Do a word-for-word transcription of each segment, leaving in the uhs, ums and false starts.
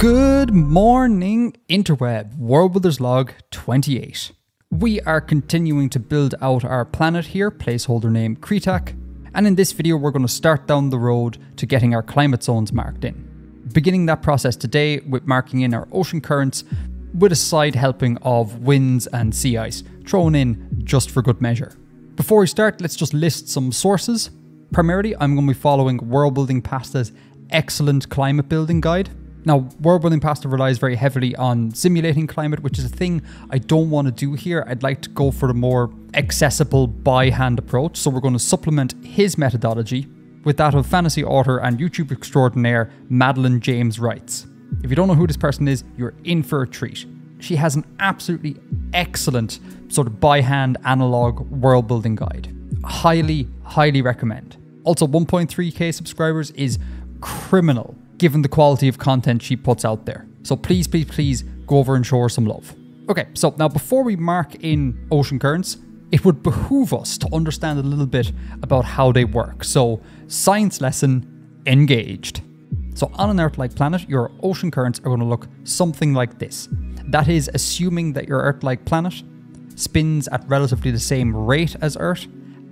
Good morning, interweb. Worldbuilder's log twenty-eight. We are continuing to build out our planet here, placeholder name Kreetak, and in this video we're going to start down the road to getting our climate zones marked in. Beginning that process today with marking in our ocean currents with a side helping of winds and sea ice, thrown in just for good measure. Before we start, let's just list some sources. Primarily, I'm going to be following Worldbuilding Pasta's excellent climate building guide. Now, Worldbuilding Pasta relies very heavily on simulating climate, which is a thing I don't want to do here. I'd like to go for a more accessible by-hand approach, so we're going to supplement his methodology with that of fantasy author and YouTube extraordinaire Madeline James Writes. If you don't know who this person is, you're in for a treat. She has an absolutely excellent sort of by-hand analog world-building guide. Highly, highly recommend. Also, one point three K subscribers is criminal, given the quality of content she puts out there. So please, please, please go over and show her some love. Okay, so now before we mark in ocean currents, it would behoove us to understand a little bit about how they work. So science lesson engaged. So on an Earth-like planet, your ocean currents are going to look something like this. That is assuming that your Earth-like planet spins at relatively the same rate as Earth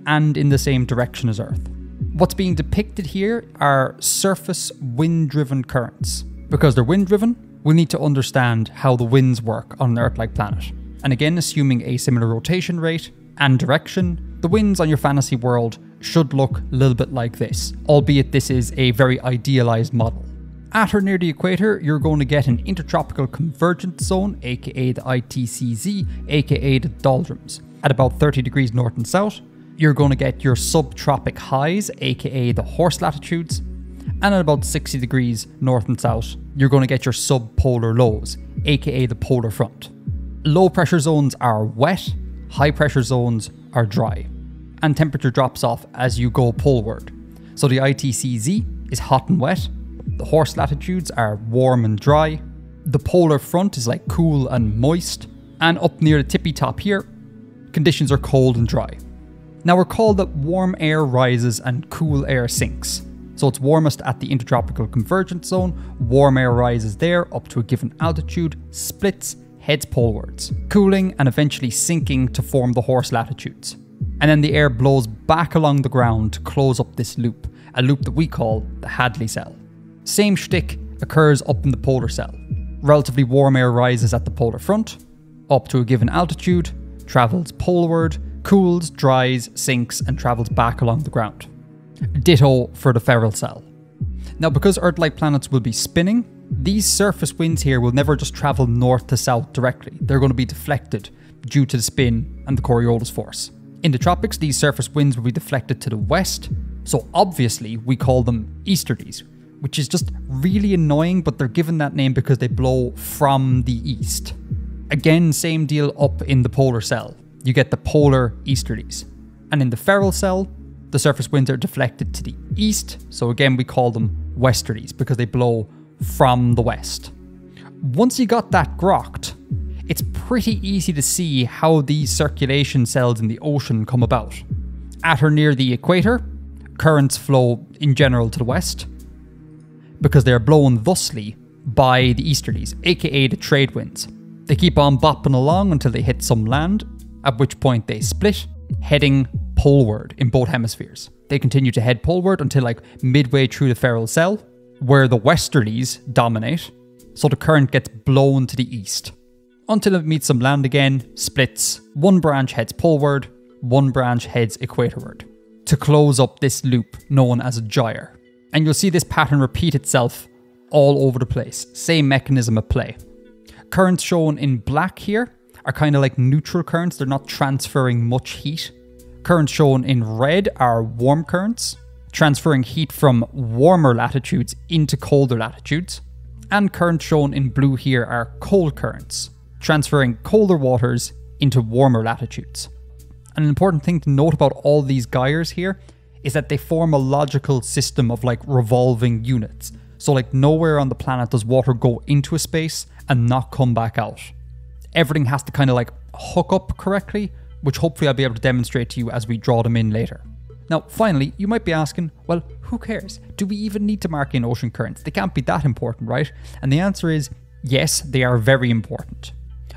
and in the same direction as Earth. What's being depicted here are surface wind-driven currents. Because they're wind-driven, we need to understand how the winds work on an Earth-like planet. And again, assuming a similar rotation rate and direction, the winds on your fantasy world should look a little bit like this, albeit this is a very idealized model. At or near the equator, you're going to get an intertropical convergence zone, aka the I T C Z, aka the doldrums. At about thirty degrees north and south, you're going to get your subtropic highs, aka the horse latitudes, and at about sixty degrees north and south, you're going to get your subpolar lows, aka the polar front. Low pressure zones are wet, high pressure zones are dry, and temperature drops off as you go poleward. So the I T C Z is hot and wet, the horse latitudes are warm and dry, the polar front is like cool and moist, and up near the tippy top here, conditions are cold and dry. Now recall that warm air rises and cool air sinks. So it's warmest at the intertropical convergence zone, warm air rises there up to a given altitude, splits, heads polewards, cooling and eventually sinking to form the horse latitudes. And then the air blows back along the ground to close up this loop, a loop that we call the Hadley cell. Same shtick occurs up in the polar cell. Relatively warm air rises at the polar front, up to a given altitude, travels poleward, cools, dries, sinks, and travels back along the ground. Ditto for the Ferrel cell. Now, because Earth-like planets will be spinning, these surface winds here will never just travel north to south directly. They're going to be deflected due to the spin and the Coriolis force. In the tropics, these surface winds will be deflected to the west, so obviously we call them easterlies, which is just really annoying, but they're given that name because they blow from the east. Again, same deal up in the polar cell. You get the polar easterlies. And in the Ferrel cell, the surface winds are deflected to the east, so again we call them westerlies because they blow from the west. Once you got that grokked, it's pretty easy to see how these circulation cells in the ocean come about. At or near the equator, currents flow in general to the west because they are blown thusly by the easterlies, aka the trade winds. They keep on bopping along until they hit some land, at which point they split, heading poleward in both hemispheres. They continue to head poleward until like midway through the Ferrel cell, where the westerlies dominate, so the current gets blown to the east. Until it meets some land again, splits, one branch heads poleward, one branch heads equatorward, to close up this loop known as a gyre. And you'll see this pattern repeat itself all over the place, same mechanism at play. Currents shown in black here are kind of like neutral currents, they're not transferring much heat. Currents shown in red are warm currents, transferring heat from warmer latitudes into colder latitudes. And currents shown in blue here are cold currents, transferring colder waters into warmer latitudes. And an important thing to note about all these gyres here is that they form a logical system of like revolving units. So like nowhere on the planet does water go into a space and not come back out. Everything has to kind of like hook up correctly, which hopefully I'll be able to demonstrate to you as we draw them in later. Now, finally, you might be asking, well, who cares? Do we even need to mark in ocean currents? They can't be that important, right? And the answer is, yes, they are very important.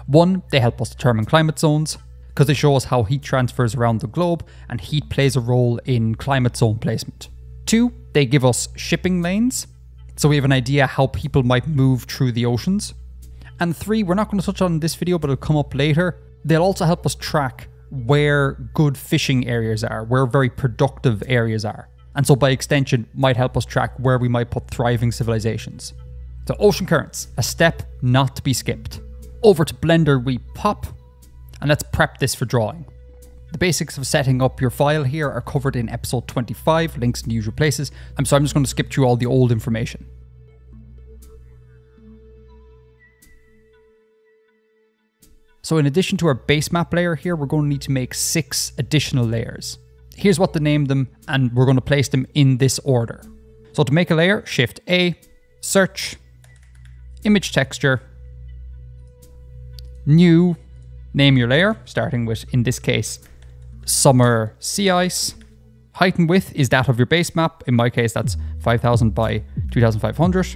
One, they help us determine climate zones, because they show us how heat transfers around the globe, and heat plays a role in climate zone placement. Two, they give us shipping lanes, so we have an idea how people might move through the oceans. And three, we're not going to touch on in this video, but it'll come up later, they'll also help us track where good fishing areas are, where very productive areas are. And so by extension, might help us track where we might put thriving civilizations. So ocean currents, a step not to be skipped. Over to Blender we pop, and let's prep this for drawing. The basics of setting up your file here are covered in episode twenty-five, links in the usual places. I'm sorry, I'm just going to skip through all the old information. So in addition to our base map layer here, we're going to need to make six additional layers. Here's what to name them, and we're going to place them in this order. So to make a layer, Shift A, search, image texture, new, name your layer, starting with, in this case, summer sea ice. Height and width is that of your base map. In my case, that's five thousand by two thousand five hundred.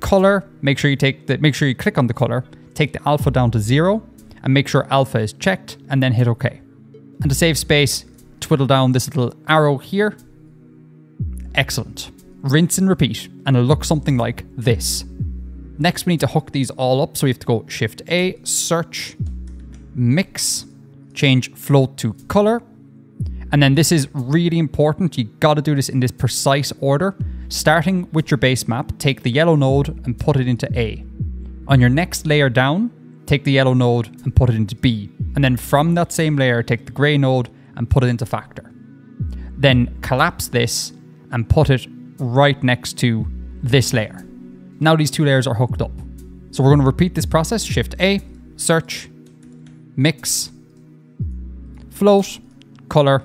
Color, make sure you take the, make sure you click on the color, take the alpha down to zero, and make sure alpha is checked, and then hit OK. And to save space, twiddle down this little arrow here. Excellent. Rinse and repeat, and it'll look something like this. Next, we need to hook these all up, so we have to go Shift A, search, mix, change float to color. And then this is really important. You got to do this in this precise order. Starting with your base map, take the yellow node and put it into A. On your next layer down, take the yellow node and put it into B. And then from that same layer, take the gray node and put it into factor. Then collapse this and put it right next to this layer. Now these two layers are hooked up. So we're going to repeat this process. Shift A, search, mix, float, color.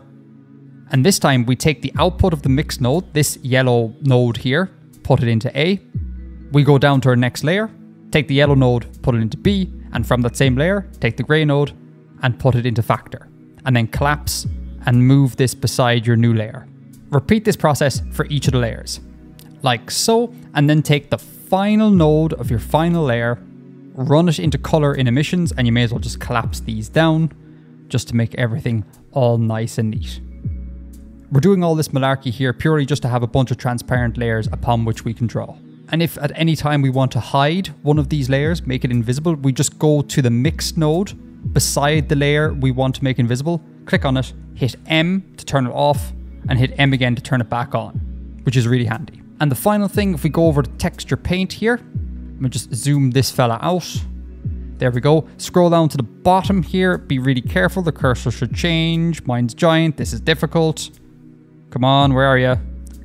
And this time we take the output of the mix node, this yellow node here, put it into A. We go down to our next layer, take the yellow node, put it into B. And from that same layer, take the gray node and put it into factor. And then collapse and move this beside your new layer. Repeat this process for each of the layers. Like so, and then take the final node of your final layer, run it into color in emissions, and you may as well just collapse these down just to make everything all nice and neat. We're doing all this malarkey here purely just to have a bunch of transparent layers upon which we can draw. And if at any time we want to hide one of these layers, make it invisible, we just go to the mix node beside the layer we want to make invisible, click on it, hit M to turn it off, and hit M again to turn it back on, which is really handy. And the final thing, if we go over to texture paint here, I'm gonna just zoom this fella out. There we go. Scroll down to the bottom here. Be really careful. The cursor should change. Mine's giant. This is difficult. Come on, where are you?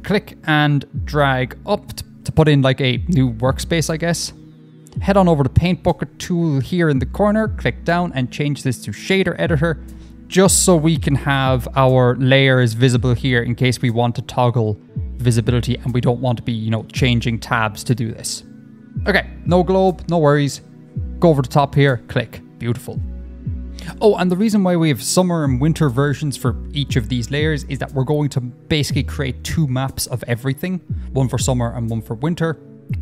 Click and drag up to put in like a new workspace, I guess. Head on over to paint bucket tool here in the corner. Click down and change this to shader editor, just so we can have our layers visible here in case we want to toggle visibility and we don't want to be, you know, changing tabs to do this. Okay, no globe, no worries. Go over the top here, click, beautiful. Oh, and the reason why we have summer and winter versions for each of these layers is that we're going to basically create two maps of everything, one for summer and one for winter,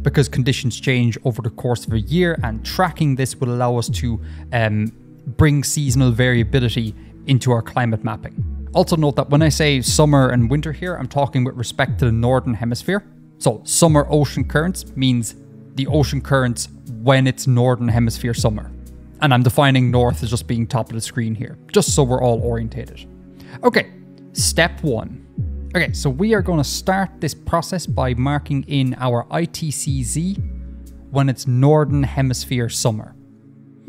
because conditions change over the course of a year, and tracking this will allow us to um, bring seasonal variability into our climate mapping. Also note that when I say summer and winter here, I'm talking with respect to the northern hemisphere. So summer ocean currents means the ocean currents when it's northern hemisphere summer. And I'm defining north as just being top of the screen here, just so we're all orientated. Okay, step one. Okay, so we are going to start this process by marking in our I T C Z when it's northern hemisphere summer.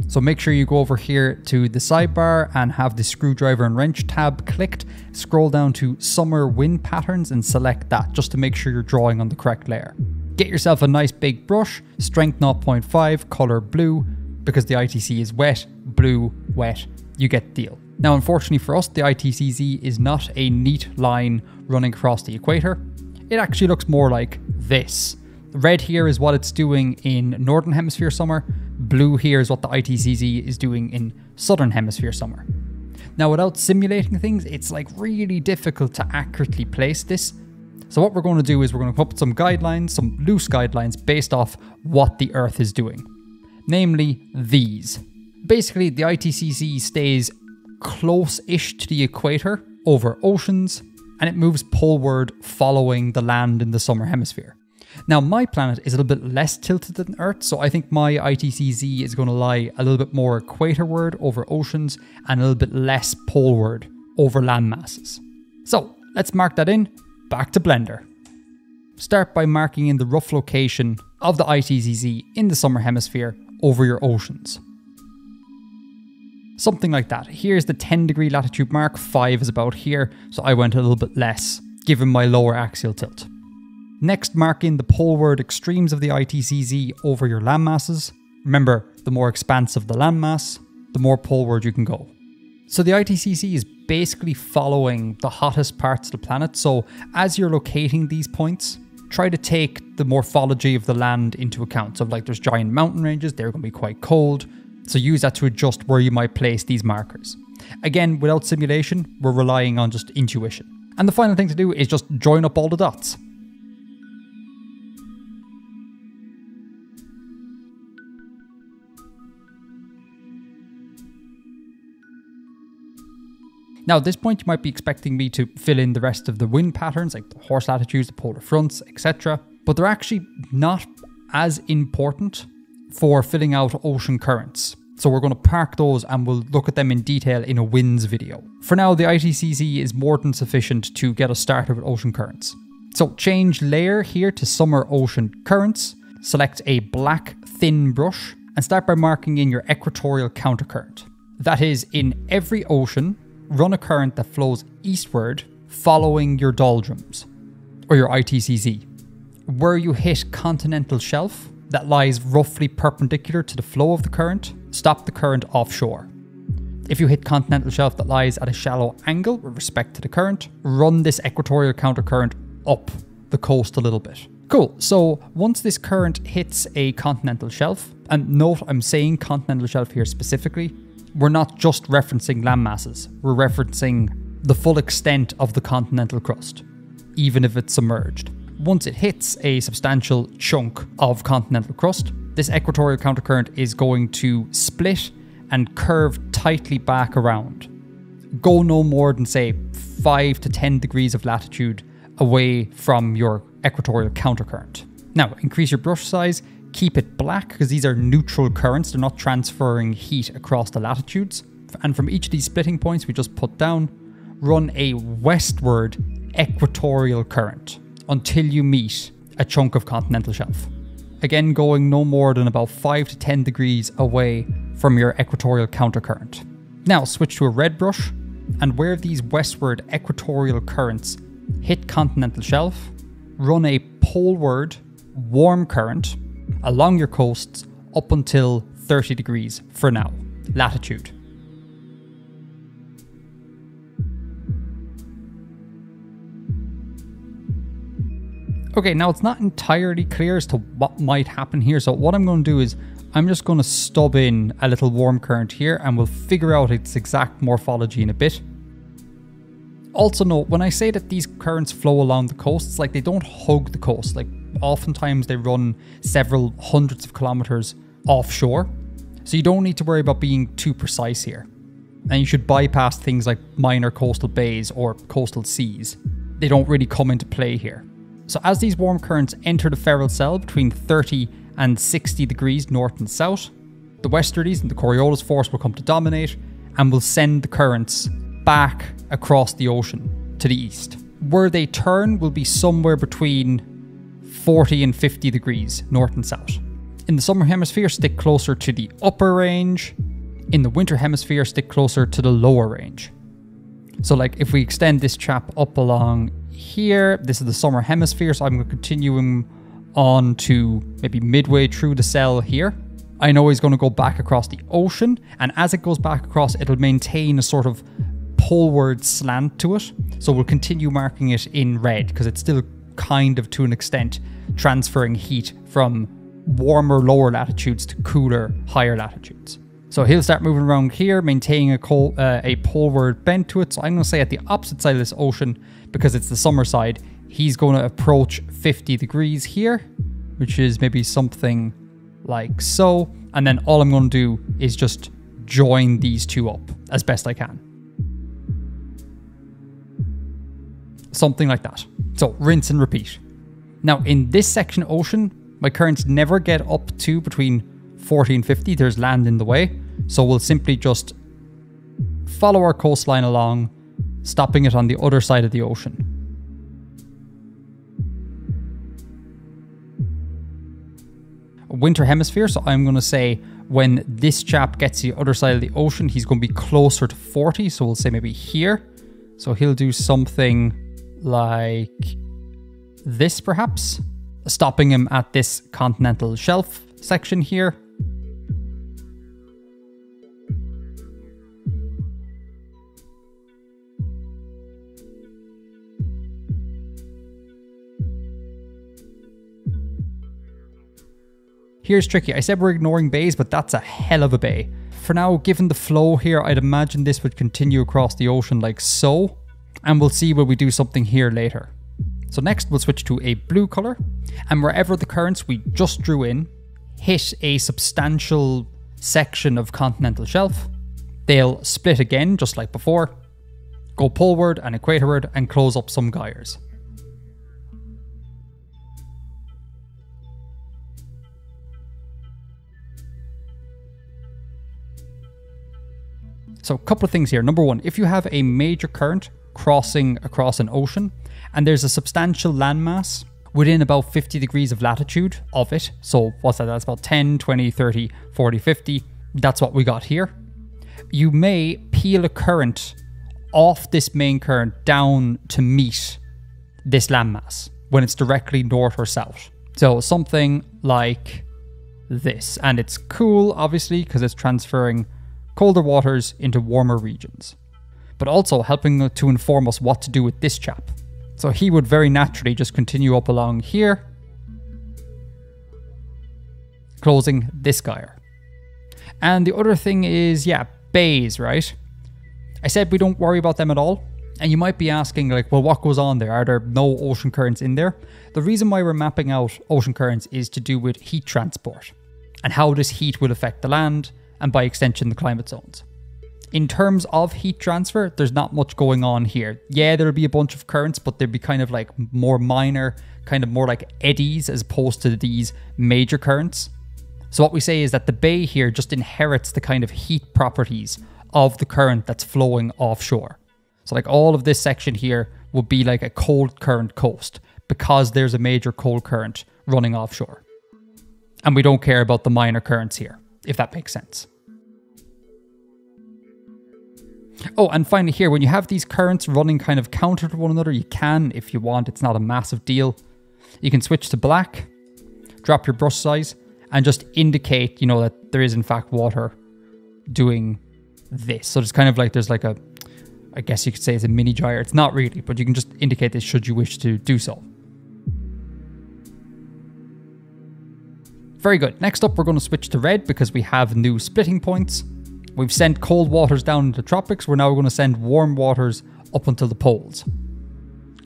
So make sure you go over here to the sidebar and have the screwdriver and wrench tab clicked. Scroll down to summer wind patterns and select that just to make sure you're drawing on the correct layer. Get yourself a nice big brush, strength zero point five, color blue, because the I T C is wet, blue, wet, you get the deal. Now, unfortunately for us, the I T C Z is not a neat line running across the equator. It actually looks more like this. Red here is what it's doing in northern hemisphere summer. Blue here is what the I T C Z is doing in southern hemisphere summer. Now, without simulating things, it's like really difficult to accurately place this. So what we're going to do is we're going to put some guidelines, some loose guidelines based off what the Earth is doing. Namely, these. Basically, the I T C Z stays close-ish to the equator over oceans, and it moves poleward following the land in the summer hemisphere. Now, my planet is a little bit less tilted than Earth, so I think my I T C Z is going to lie a little bit more equatorward over oceans and a little bit less poleward over land masses. So let's mark that in. Back to Blender. Start by marking in the rough location of the I T C Z in the summer hemisphere over your oceans. Something like that. Here's the ten degree latitude mark, five is about here, so I went a little bit less, given my lower axial tilt. Next, mark in the poleward extremes of the I T C Z over your landmasses. Remember, the more expansive the landmass, the more poleward you can go. So the I T C Z is basically following the hottest parts of the planet, so as you're locating these points, try to take the morphology of the land into account. So like there's giant mountain ranges, they're going to be quite cold. So use that to adjust where you might place these markers. Again, without simulation, we're relying on just intuition. And the final thing to do is just join up all the dots. Now, at this point, you might be expecting me to fill in the rest of the wind patterns, like the horse latitudes, the polar fronts, et cetera. But they're actually not as important for filling out ocean currents. So we're going to park those and we'll look at them in detail in a winds video. For now, the I T C Z is more than sufficient to get us started with ocean currents. So change layer here to summer ocean currents, select a black thin brush, and start by marking in your equatorial countercurrent. That is, in every ocean, run a current that flows eastward following your doldrums or your I T C Z. Where you hit continental shelf that lies roughly perpendicular to the flow of the current, stop the current offshore. If you hit continental shelf that lies at a shallow angle with respect to the current, run this equatorial countercurrent up the coast a little bit. Cool, so once this current hits a continental shelf, and note I'm saying continental shelf here specifically, we're not just referencing land masses, we're referencing the full extent of the continental crust, even if it's submerged. Once it hits a substantial chunk of continental crust, this equatorial countercurrent is going to split and curve tightly back around. Go no more than, say, five to ten degrees of latitude away from your equatorial countercurrent. Now, increase your brush size. Keep it black because these are neutral currents, they're not transferring heat across the latitudes. And from each of these splitting points we just put down, run a westward equatorial current until you meet a chunk of continental shelf. Again, going no more than about five to ten degrees away from your equatorial countercurrent. Now switch to a red brush, and where these westward equatorial currents hit continental shelf, run a poleward warm current along your coasts up until thirty degrees for now, latitude. Okay, now it's not entirely clear as to what might happen here, so what I'm going to do is I'm just going to stub in a little warm current here and we'll figure out its exact morphology in a bit. Also note, when I say that these currents flow along the coasts, like they don't hug the coast, like oftentimes they run several hundreds of kilometers offshore, so you don't need to worry about being too precise here. And you should bypass things like minor coastal bays or coastal seas. They don't really come into play here. So as these warm currents enter the Ferrel cell between thirty and sixty degrees north and south, the westerlies and the Coriolis force will come to dominate and will send the currents back across the ocean to the east. Where they turn will be somewhere between forty and fifty degrees north and south. In the summer hemisphere, stick closer to the upper range. In the winter hemisphere, stick closer to the lower range. So like if we extend this chap up along here, this is the summer hemisphere, so I'm continuing on to maybe midway through the cell here. I know he's going to go back across the ocean, and as it goes back across, it'll maintain a sort of poleward slant to it. So we'll continue marking it in red because it's still kind of, to an extent, transferring heat from warmer lower latitudes to cooler higher latitudes. So he'll start moving around here, maintaining a, coal, uh, a poleward bend to it. So I'm going to say at the opposite side of this ocean, because it's the summer side, he's going to approach fifty degrees here, which is maybe something like so. And then all I'm going to do is just join these two up as best I can. Something like that. So rinse and repeat. Now in this section ocean, my currents never get up to between forty and fifty. There's land in the way. So we'll simply just follow our coastline along, stopping it on the other side of the ocean. Winter hemisphere. So I'm going to say when this chap gets to the other side of the ocean, he's going to be closer to forty. So we'll say maybe here. So he'll do something like this, perhaps, stopping him at this continental shelf section here. Here's tricky. I said we're ignoring bays, but that's a hell of a bay. For now, given the flow here, I'd imagine this would continue across the ocean like so, and we'll see when we do something here later. So next we'll switch to a blue color, and wherever the currents we just drew in hit a substantial section of continental shelf, they'll split again, just like before, go poleward and equatorward and close up some gyres. So a couple of things here. Number one, if you have a major current crossing across an ocean and there's a substantial landmass within about fifty degrees of latitude of it, so what's that? That's about ten, twenty, thirty, forty, fifty. That's what we got here. You may peel a current off this main current down to meet this landmass when it's directly north or south. So something like this. And it's cool, obviously, because it's transferring colder waters into warmer regions, but also helping to inform us what to do with this chap. So he would very naturally just continue up along here, closing this gyre. And the other thing is, yeah, bays, right? I said we don't worry about them at all. And you might be asking, like, well, what goes on there? Are there no ocean currents in there? The reason why we're mapping out ocean currents is to do with heat transport and how this heat will affect the land, and by extension the climate zones. In terms of heat transfer, there's not much going on here. Yeah, there'll be a bunch of currents, but they'll be kind of like more minor, kind of more like eddies as opposed to these major currents. So what we say is that the bay here just inherits the kind of heat properties of the current that's flowing offshore. So like all of this section here will be like a cold current coast because there's a major cold current running offshore. And we don't care about the minor currents here, if that makes sense. Oh, and finally here, when you have these currents running kind of counter to one another, you can, if you want, it's not a massive deal. You can switch to black, drop your brush size, and just indicate, you know, that there is in fact water doing this. So it's kind of like there's like a, I guess you could say it's a mini gyre. It's not really, but you can just indicate this should you wish to do so. Very good. Next up, we're going to switch to red because we have new splitting points. We've sent cold waters down into the tropics. We're now going to send warm waters up until the poles.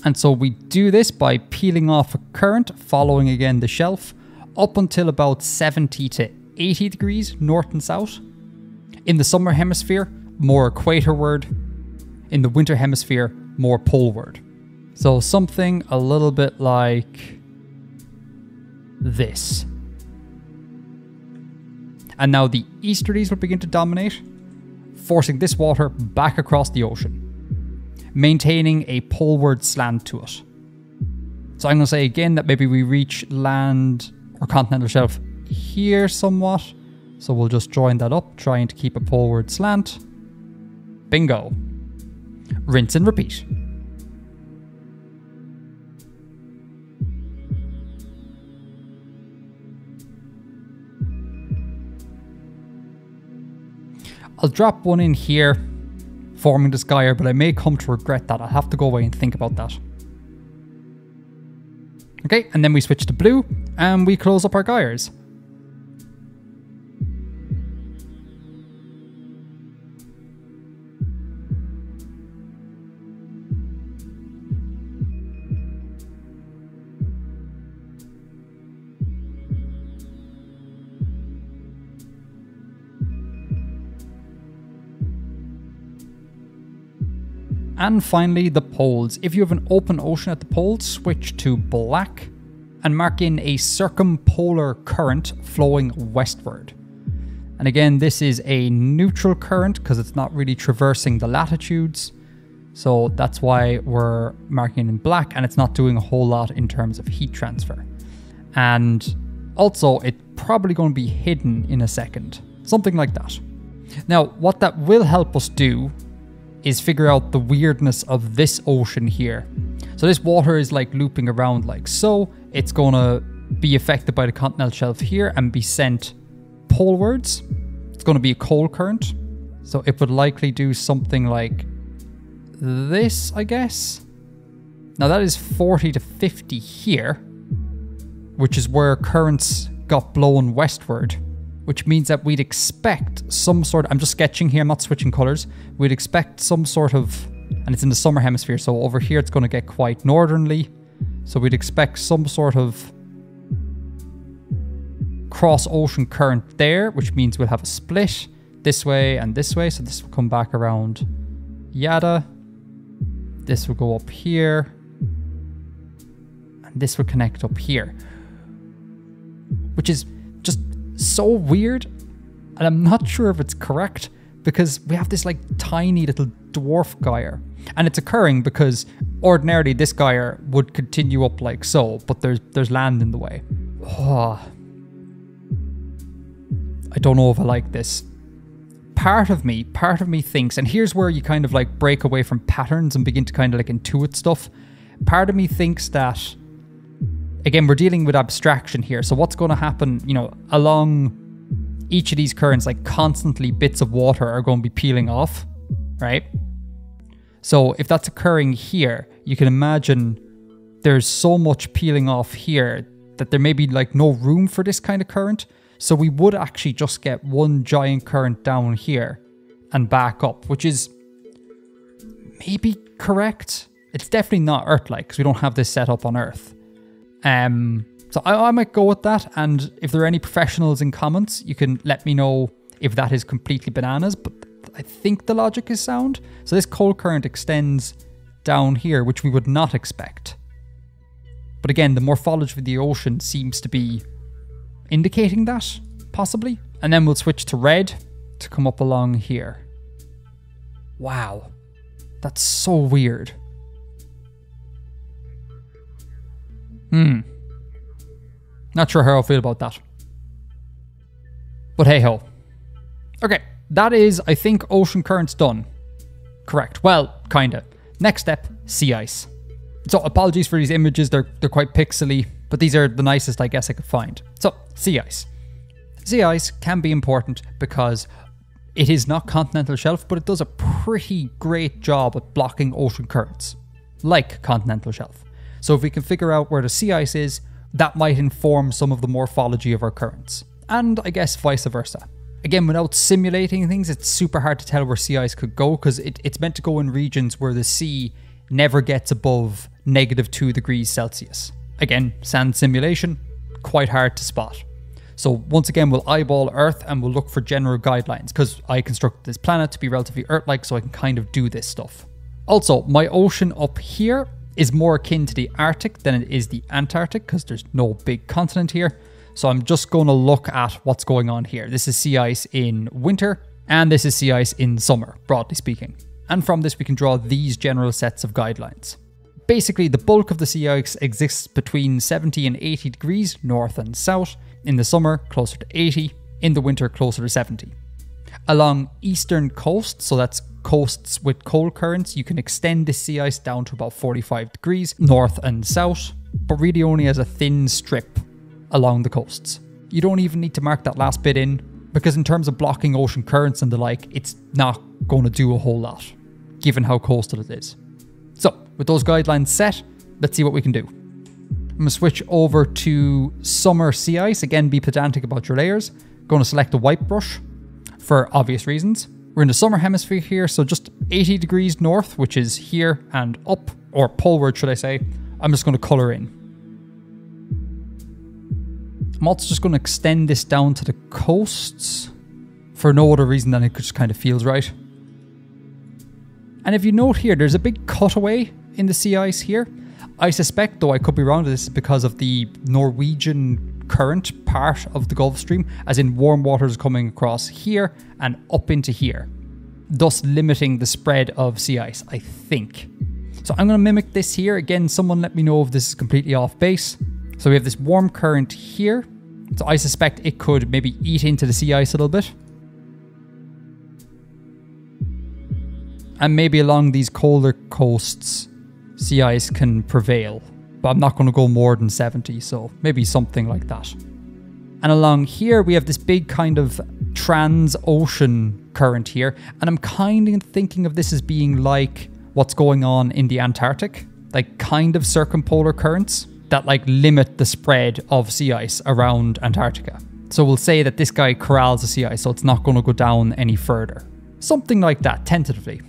And so we do this by peeling off a current, following again the shelf, up until about seventy to eighty degrees north and south. In the summer hemisphere, more equatorward. In the winter hemisphere, more poleward. So something a little bit like this. And now the easterlies will begin to dominate, forcing this water back across the ocean, maintaining a poleward slant to it. So I'm going to say again that maybe we reach land or continental shelf here somewhat. So we'll just join that up, trying to keep a poleward slant. Bingo. Rinse and repeat. I'll drop one in here, forming this gyre, but I may come to regret that. I'll have to go away and think about that. Okay, and then we switch to blue, and we close up our gyres. And finally, the poles. If you have an open ocean at the poles, switch to black and mark in a circumpolar current flowing westward. And again, this is a neutral current because it's not really traversing the latitudes. So that's why we're marking it in black, and it's not doing a whole lot in terms of heat transfer. And also, it's probably going to be hidden in a second, something like that. Now, what that will help us do is figure out the weirdness of this ocean here. So this water is like looping around like so. It's going to be affected by the continental shelf here and be sent polewards. It's going to be a cold current. So it would likely do something like this, I guess. Now that is forty to fifty here, which is where currents got blown westward, which means that we'd expect some sort of, I'm just sketching here, I'm not switching colors. We'd expect some sort of, and it's in the summer hemisphere, so over here it's going to get quite northerly. So we'd expect some sort of cross-ocean current there, which means we'll have a split this way and this way. So this will come back around yada. This will go up here. And this will connect up here. Which is just so weird, and I'm not sure if it's correct, because we have this like tiny little dwarf gyre, and it's occurring because ordinarily this gyre would continue up like so, but there's there's land in the way. Oh. I don't know if I like this. Part of me, part of me thinks, and here's where you kind of like break away from patterns and begin to kind of like intuit stuff. Part of me thinks that, again, we're dealing with abstraction here. So what's going to happen, you know, along each of these currents, like constantly bits of water are going to be peeling off, right? So if that's occurring here, you can imagine there's so much peeling off here that there may be like no room for this kind of current. So we would actually just get one giant current down here and back up, which is maybe correct. It's definitely not Earth-like because we don't have this set up on Earth. Um, so I, I might go with that, and if there are any professionals in comments, you can let me know if that is completely bananas, but I think the logic is sound. So this cold current extends down here, which we would not expect. But again, the morphology of the ocean seems to be indicating that, possibly. And then we'll switch to red to come up along here. Wow, that's so weird. Hmm. Not sure how I feel about that. But hey ho. Okay, that is, I think, ocean currents done. Correct. Well, kinda. Next step, sea ice. So apologies for these images, they're they're quite pixely, but these are the nicest I guess I could find. So, sea ice. Sea ice can be important because it is not continental shelf, but it does a pretty great job at blocking ocean currents, like continental shelf. So if we can figure out where the sea ice is, that might inform some of the morphology of our currents. And I guess vice versa. Again, without simulating things, it's super hard to tell where sea ice could go because it, it's meant to go in regions where the sea never gets above negative two degrees Celsius. Again, sand simulation, quite hard to spot. So once again, we'll eyeball Earth and we'll look for general guidelines because I constructed this planet to be relatively Earth-like, so I can kind of do this stuff. Also, my ocean up here is more akin to the Arctic than it is the Antarctic because there's no big continent here. So I'm just going to look at what's going on here. This is sea ice in winter and this is sea ice in summer, broadly speaking. And from this, we can draw these general sets of guidelines. Basically, the bulk of the sea ice exists between seventy and eighty degrees north and south. In the summer, closer to eighty. In the winter, closer to seventy. Along eastern coast, so that's coasts with cold currents, you can extend the sea ice down to about forty-five degrees north and south, but really only as a thin strip along the coasts. You don't even need to mark that last bit in, because in terms of blocking ocean currents and the like, it's not going to do a whole lot, given how coastal it is. So, with those guidelines set, let's see what we can do. I'm going to switch over to summer sea ice. Again, be pedantic about your layers. Going to select a white brush, for obvious reasons. We're in the summer hemisphere here, so just eighty degrees north, which is here and up, or poleward, should I say. I'm just going to color in. I'm also just going to extend this down to the coasts for no other reason than it just kind of feels right. And if you note here, there's a big cutaway in the sea ice here. I suspect, though I could be wrong, this is because of the Norwegian current part of the Gulf Stream, as in warm waters coming across here and up into here, thus limiting the spread of sea ice, I think. So I'm going to mimic this here. Again, someone let me know if this is completely off base. So we have this warm current here. So I suspect it could maybe eat into the sea ice a little bit. And maybe along these colder coasts, sea ice can prevail. But I'm not going to go more than seventy, so maybe something like that. And along here, we have this big kind of trans-ocean current here. And I'm kind of thinking of this as being like what's going on in the Antarctic. Like kind of circumpolar currents that like limit the spread of sea ice around Antarctica. So we'll say that this guy corrals the sea ice, so it's not going to go down any further. Something like that, tentatively.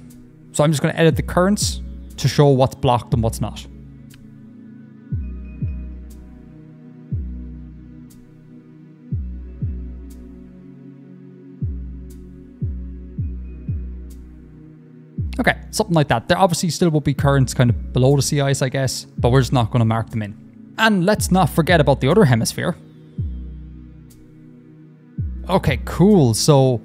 So I'm just going to edit the currents to show what's blocked and what's not. Okay, something like that. There obviously still will be currents kind of below the sea ice, I guess, but we're just not going to mark them in. And let's not forget about the other hemisphere. Okay, cool. So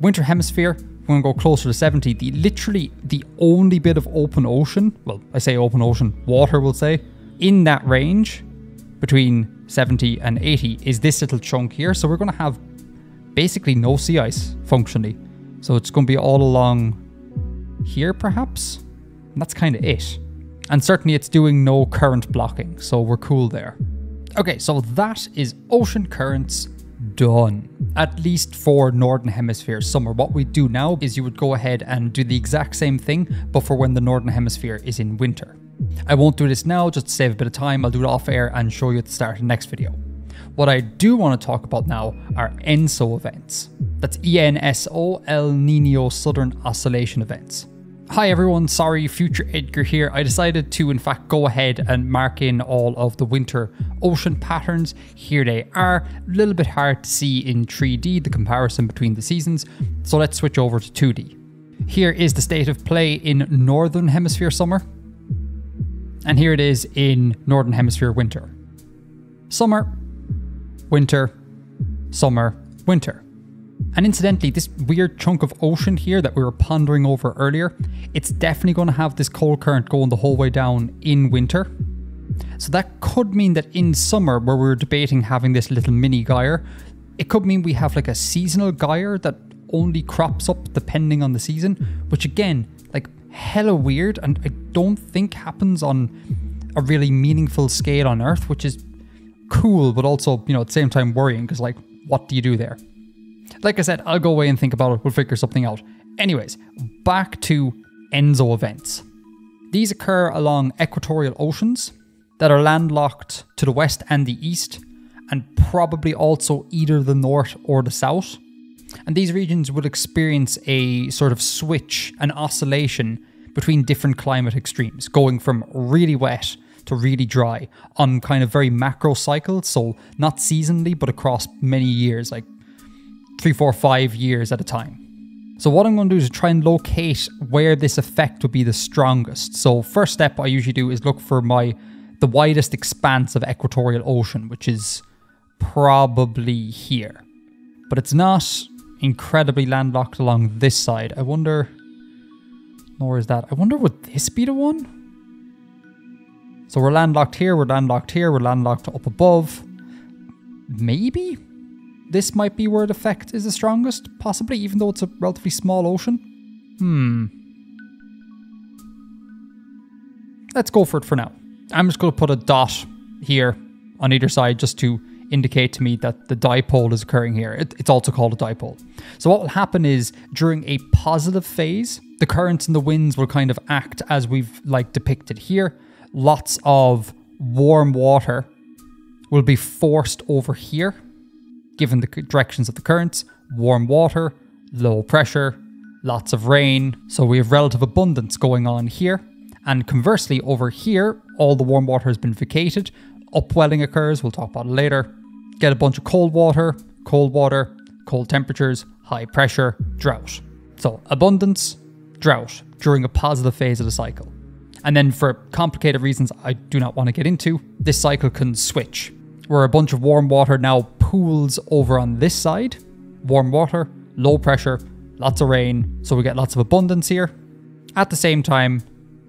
winter hemisphere, we're going to go closer to seventy. The literally the only bit of open ocean, well, I say open ocean, water we'll say, in that range between seventy and eighty is this little chunk here. So we're going to have basically no sea ice functionally. So it's going to be all along here perhaps, and that's kind of it. And certainly it's doing no current blocking, so we're cool there. Okay, so that is ocean currents done, at least for northern hemisphere summer. What we do now is you would go ahead and do the exact same thing, but for when the northern hemisphere is in winter. I won't do this now just to save a bit of time. I'll do it off air and show you at the start of the next video. What I do want to talk about now are ENSO events. That's E N S O, El Niño Southern Oscillation events. Hi everyone, sorry, Future Edgar here. I decided to in fact go ahead and mark in all of the winter ocean patterns. Here they are, a little bit hard to see in three D, the comparison between the seasons. So let's switch over to two D. Here is the state of play in Northern Hemisphere summer. And here it is in Northern Hemisphere winter. Summer, winter, summer, winter. And incidentally, this weird chunk of ocean here that we were pondering over earlier, it's definitely going to have this cold current going the whole way down in winter. So that could mean that in summer, where we were debating having this little mini gyre, it could mean we have like a seasonal gyre that only crops up depending on the season, which again, like hella weird, and I don't think happens on a really meaningful scale on Earth, which is cool, but also, you know, at the same time worrying, because like, what do you do there? Like I said, I'll go away and think about it. We'll figure something out. Anyways, back to ENSO events. These occur along equatorial oceans that are landlocked to the west and the east, and probably also either the north or the south. And these regions would experience a sort of switch, an oscillation between different climate extremes, going from really wet to really dry on kind of very macro cycles. So not seasonally, but across many years, like three, four, five years at a time. So what I'm going to do is try and locate where this effect would be the strongest. So first step I usually do is look for my the widest expanse of equatorial ocean, which is probably here. But it's not incredibly landlocked along this side. I wonder, nor is that. I wonder would this be the one? So we're landlocked here, we're landlocked here, we're landlocked up above. Maybe? This might be where the effect is the strongest, possibly, even though it's a relatively small ocean. Hmm. Let's go for it for now. I'm just going to put a dot here on either side just to indicate to me that the dipole is occurring here. It, it's also called a dipole. So what will happen is during a positive phase, the currents and the winds will kind of act as we've like depicted here. Lots of warm water will be forced over here. Given the directions of the currents, warm water, low pressure, lots of rain. So we have relative abundance going on here. And conversely, over here, all the warm water has been vacated. Upwelling occurs, we'll talk about it later. Get a bunch of cold water, cold water, cold temperatures, high pressure, drought. So abundance, drought during a positive phase of the cycle. And then for complicated reasons I do not want to get into, this cycle can switch, where a bunch of warm water now pools over on this side. Warm water, low pressure, lots of rain, so we get lots of abundance here. At the same time,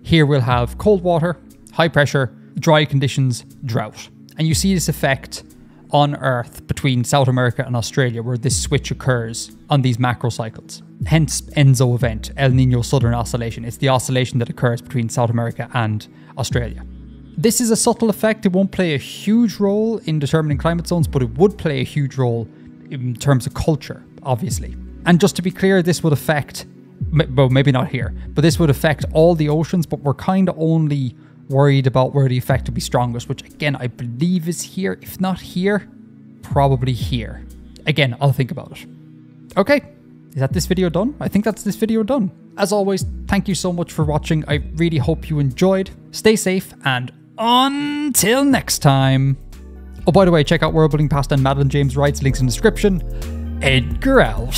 here we'll have cold water, high pressure, dry conditions, drought. And you see this effect on Earth between South America and Australia, where this switch occurs on these macro cycles. Hence ENSO event, El Niño Southern Oscillation. It's the oscillation that occurs between South America and Australia. This is a subtle effect. It won't play a huge role in determining climate zones, but it would play a huge role in terms of culture, obviously. And just to be clear, this would affect, well, maybe not here, but this would affect all the oceans, but we're kind of only worried about where the effect would be strongest, which again, I believe is here. If not here, probably here. Again, I'll think about it. Okay, is that this video done? I think that's this video done. As always, thank you so much for watching. I really hope you enjoyed. Stay safe, and until next time. Oh, by the way, check out Worldbuilding Pasta and Madeline James Writes, links in the description. Edgar out.